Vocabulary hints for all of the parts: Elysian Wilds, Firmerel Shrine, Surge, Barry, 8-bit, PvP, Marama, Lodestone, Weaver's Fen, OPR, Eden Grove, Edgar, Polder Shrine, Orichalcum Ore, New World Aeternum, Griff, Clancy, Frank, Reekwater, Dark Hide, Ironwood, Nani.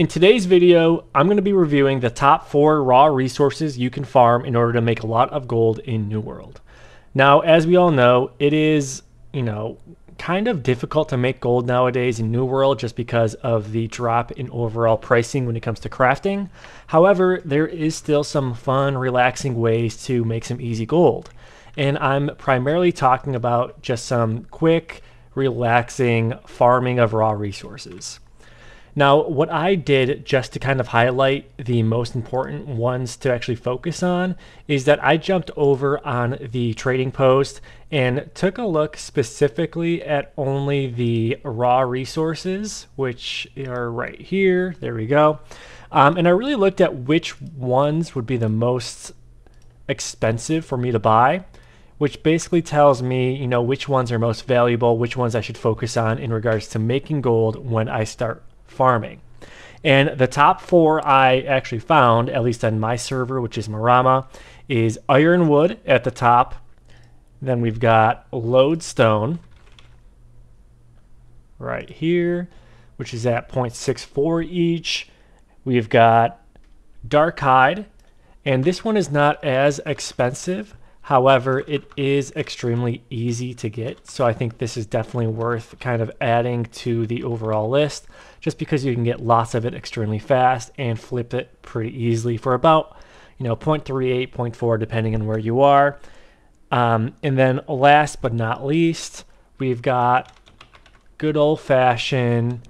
In today's video, I'm going to be reviewing the top 4 raw resources you can farm in order to make a lot of gold in New World. Now, as we all know, it is, kind of difficult to make gold nowadays in New World just because of the drop in overall pricing when it comes to crafting. However, there is still some fun, relaxing ways to make some easy gold. And I'm primarily talking about just some quick, relaxing farming of raw resources. Now, what I did just to kind of highlight the most important ones to actually focus on is that I jumped over on the trading post and took a look specifically at only the raw resources, which are right here. There we go. And I really looked at which ones would be the most expensive for me to buy, which basically tells me, which ones are most valuable, which ones I should focus on in regards to making gold when I start farming. And the top 4 I actually found, at least on my server, which is Marama, is Ironwood at the top. Then we've got Lodestone right here, which is at 0.64 each. We've got Dark Hide, and this one is not as expensive. However, it is extremely easy to get, so I think this is definitely worth kind of adding to the overall list just because you can get lots of it extremely fast and flip it pretty easily for about 0.38, 0.4 depending on where you are. And then last but not least, we've got good old-fashioned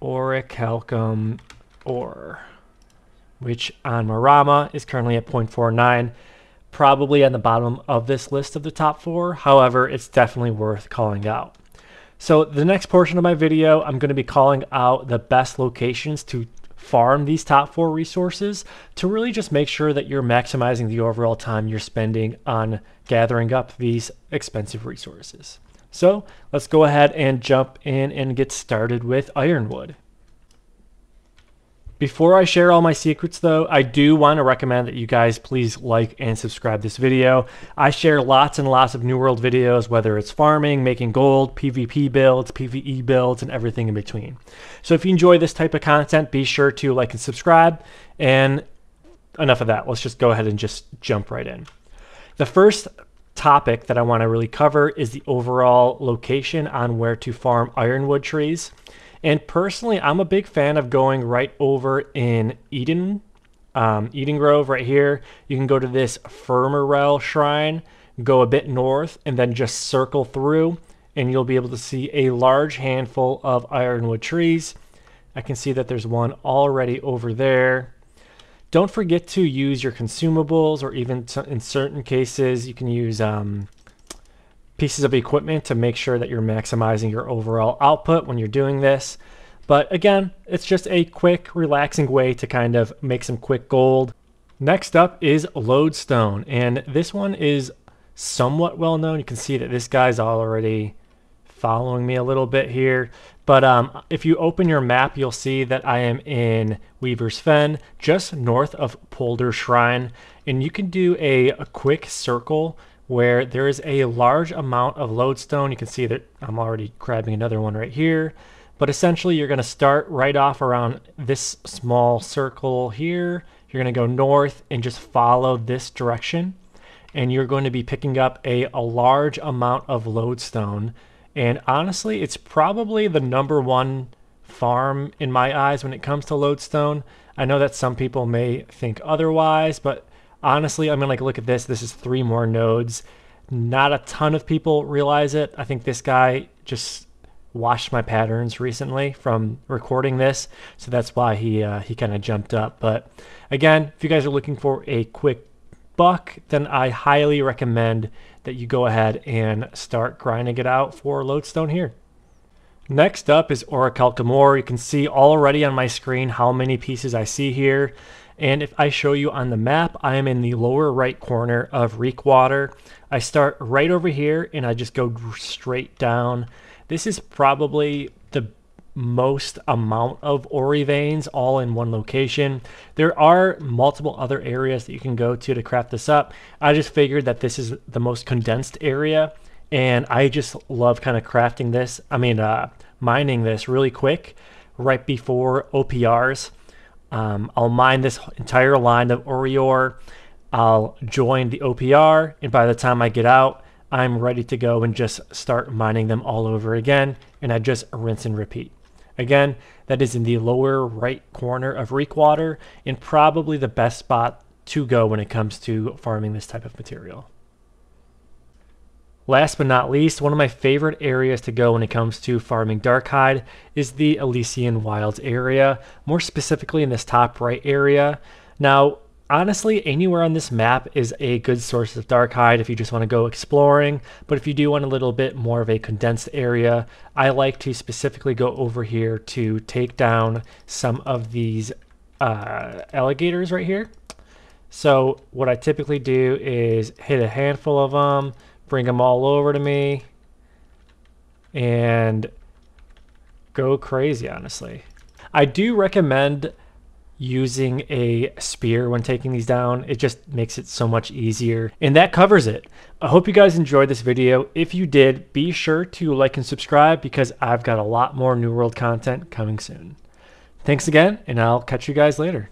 Orichalcum Ore, which on Marama is currently at 0.49. probably on the bottom of this list of the top 4. However, it's definitely worth calling out. So the next portion of my video, I'm going to be calling out the best locations to farm these top 4 resources to really just make sure that you're maximizing the overall time you're spending on gathering up these expensive resources. So let's go ahead and jump in and get started with Ironwood. Before I share all my secrets though, I do want to recommend that you guys please like and subscribe this video. I share lots and lots of New World videos, whether it's farming, making gold, PvP builds, PvE builds, and everything in between. So if you enjoy this type of content, be sure to like and subscribe. And enough of that, let's just go ahead and just jump right in. The first topic that I want to really cover is the overall location on where to farm Ironwood trees. And personally, I'm a big fan of going right over in Eden Grove right here. You can go to this Firmerel Shrine, go a bit north, and then just circle through, and you'll be able to see a large handful of Ironwood trees. I can see that there's one already over there. Don't forget to use your consumables, or even in certain cases, you can use pieces of equipment to make sure that you're maximizing your overall output when you're doing this. But again, it's just a quick, relaxing way to kind of make some quick gold. Next up is Lodestone, and this one is somewhat well known. You can see that this guy's already following me a little bit here. But if you open your map, you'll see that I am in Weaver's Fen, just north of Polder Shrine, and you can do a quick circle where there is a large amount of lodestone. You can see that I'm already grabbing another one right here. But essentially, you're going to start right off around this small circle here. You're going to go north and just follow this direction. And you're going to be picking up a large amount of lodestone. And honestly, it's probably the #1 farm in my eyes when it comes to lodestone. I know that some people may think otherwise, but honestly, I'm going to look at this. This is 3 more nodes. Not a ton of people realize it. I think this guy just watched my patterns recently from recording this, so that's why he kind of jumped up. But again, if you guys are looking for a quick buck, then I highly recommend that you go ahead and start grinding it out for lodestone here. Next up is Orichalcum Ore. You can see already on my screen how many pieces I see here. And if I show you on the map, I am in the lower right corner of Reekwater. I start right over here and I just go straight down. This is probably the most amount of ore veins all in one location. There are multiple other areas that you can go to craft this up. I just figured that this is the most condensed area, and I just love kind of crafting this, mining this really quick right before OPRs. I'll mine this entire line of Orior. I'll join the OPR, and by the time I get out, I'm ready to go and just start mining them all over again, and I just rinse and repeat. Again, that is in the lower right corner of Reekwater, and probably the best spot to go when it comes to farming this type of material. Last but not least, one of my favorite areas to go when it comes to farming Dark Hide is the Elysian Wilds area, more specifically in this top right area. Now, honestly, anywhere on this map is a good source of Dark Hide if you just want to go exploring, but if you do want a little bit more of a condensed area, I like to specifically go over here to take down some of these alligators right here. So what I typically do is hit a handful of them, bring them all over to me, and go crazy, honestly. I do recommend using a spear when taking these down. It just makes it so much easier. And that covers it. I hope you guys enjoyed this video. If you did, be sure to like and subscribe because I've got a lot more New World content coming soon. Thanks again, and I'll catch you guys later.